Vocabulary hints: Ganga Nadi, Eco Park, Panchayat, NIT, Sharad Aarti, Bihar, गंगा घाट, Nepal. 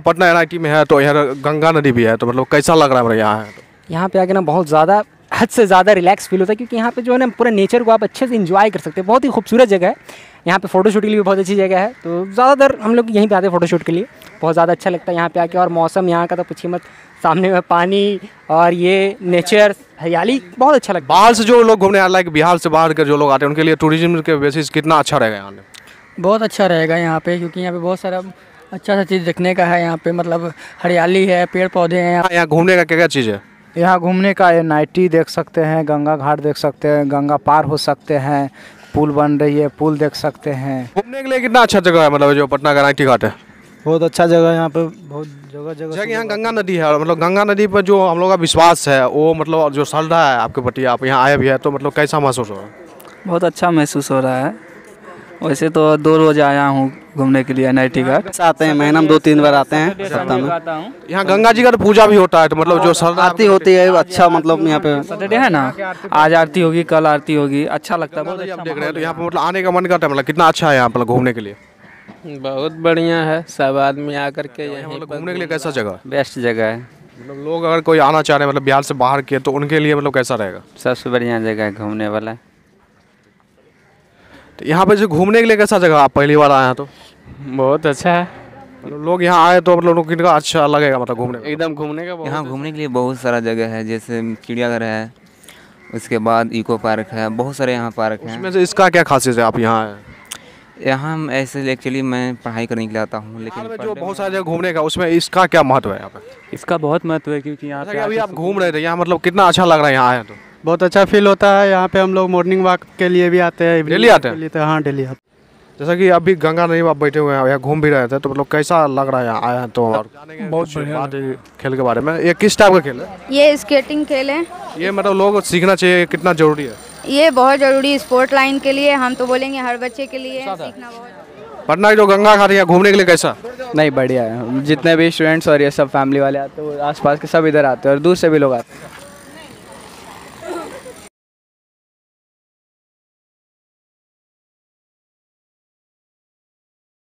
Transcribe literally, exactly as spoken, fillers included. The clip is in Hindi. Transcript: पटना एन आई टी में है तो यहाँ गंगा नदी भी है, तो मतलब कैसा लग रहा है यहाँ? यहाँ पे आके ना बहुत ज़्यादा हद से ज़्यादा रिलैक्स फील होता है, क्योंकि यहाँ पे जो है ना पूरा नेचर को आप अच्छे से एंजॉय कर सकते हैं। बहुत ही खूबसूरत जगह है, यहाँ पे फोटोशूट के लिए भी बहुत अच्छी जगह है, तो ज़्यादातर हम लोग यहीं पे आते हैं फोटोशूट के लिए। बहुत ज़्यादा अच्छा लगता है यहाँ पे आके, और मौसम यहाँ का तो पूछिए मत, सामने में पानी और ये नेचर हरियाली, बहुत अच्छा लगता है। बाहर से जो लोग घूमने, लाइक बिहार से बाहर के जो लोग आते हैं, उनके लिए टूरिज्म के बेसिस कितना अच्छा रहेगा यहाँ? बहुत अच्छा रहेगा यहाँ पे, क्योंकि यहाँ पे बहुत सारा अच्छा सा चीज़ देखने का है। यहाँ पे मतलब हरियाली है, पेड़ पौधे हैं। यहाँ घूमने का क्या क्या चीज़ है? यहाँ घूमने का एन आई टी देख सकते हैं, गंगा घाट देख सकते हैं, गंगा पार हो सकते हैं, पुल बन रही है, पुल देख सकते हैं। घूमने के लिए कितना अच्छा जगह है, मतलब जो पटना का एन आई टी घाट है बहुत अच्छा जगह है। यहाँ पे बहुत जगह जगह यहाँ गंगा नदी है, मतलब गंगा नदी पर जो हम लोग का विश्वास है वो मतलब जो चल रहा है आपके प्रति, आप यहाँ आए भी है तो मतलब कैसा महसूस हो रहा है? बहुत अच्छा महसूस हो रहा है। वैसे तो दो रोज आया हूँ घूमने के लिए एन आई टी घाट। आते हैं महीना में दो तीन बार आते हैं सप्ताह में। यहाँ गंगा जी का तो पूजा भी होता है, तो मतलब जो शरद आरती होती है अच्छा, मतलब यहाँ पे सैटरडे है ना, आज आरती होगी, कल आरती होगी, अच्छा लगता है। देख रहे हैं तो यहाँ पे मतलब आने का मन करता है, मतलब कितना अच्छा है यहाँ पर घूमने के लिए? बहुत बढ़िया है, सब आदमी आकर के यहाँ घूमने के लिए। कैसा जगह? बेस्ट जगह है, मतलब लोग अगर कोई आना चाह रहे हैं मतलब बिहार से बाहर के, तो उनके लिए मतलब कैसा रहेगा? सबसे बढ़िया जगह है घूमने वाला। तो यहाँ पे जो घूमने के लिए कैसा जगह, आप पहली बार आए हैं तो? बहुत अच्छा है, मतलब लोग यहाँ आए तो मतलब किनका अच्छा लगेगा, मतलब घूमने एकदम घूमने का। यहाँ घूमने के लिए बहुत सारा जगह है, जैसे चिड़ियाघर है, उसके बाद इको पार्क है, बहुत सारे यहाँ पार्क हैं। उसमें से इसका क्या खासियत है आप यहाँ आए? यहाँ ऐसे एक्चुअली मैं पढ़ाई करने के लिए आता हूँ, लेकिन जो बहुत सारे जगह घूमने का, उसमें इसका क्या महत्व है? यहाँ पर इसका बहुत महत्व है, क्योंकि यहाँ पे अभी आप घूम रहे थे, यहाँ मतलब कितना अच्छा लग रहा है यहाँ आए तो? बहुत अच्छा फील होता है। यहाँ पे हम लोग मॉर्निंग वॉक के लिए भी आते हैं, डेली आते हैं। हाँ डेली आते हैं। जैसा कि अभी गंगा नदी में आप बैठे हुए हैं, यहाँ घूम भी रहे थे, तो मतलब कैसा लग रहा है यहाँ आया तो? और बहुत बढ़िया खेल के बारे में, ये किस टाइप का खेल है? ये स्केटिंग खेल है। ये मतलब लोग सीखना चाहिए, कितना जरूरी है ये? बहुत जरूरी स्पोर्ट लाइन के लिए, हम तो बोलेंगे हर बच्चे के लिए सीखना। पटना की जो गंगा घाट है घूमने के लिए कैसा? नहीं बढ़िया है, जितने भी स्टूडेंट्स और ये सब फैमिली वाले आते हैं, आस पास के सब इधर आते हैं और दूर से भी लोग आते हैं।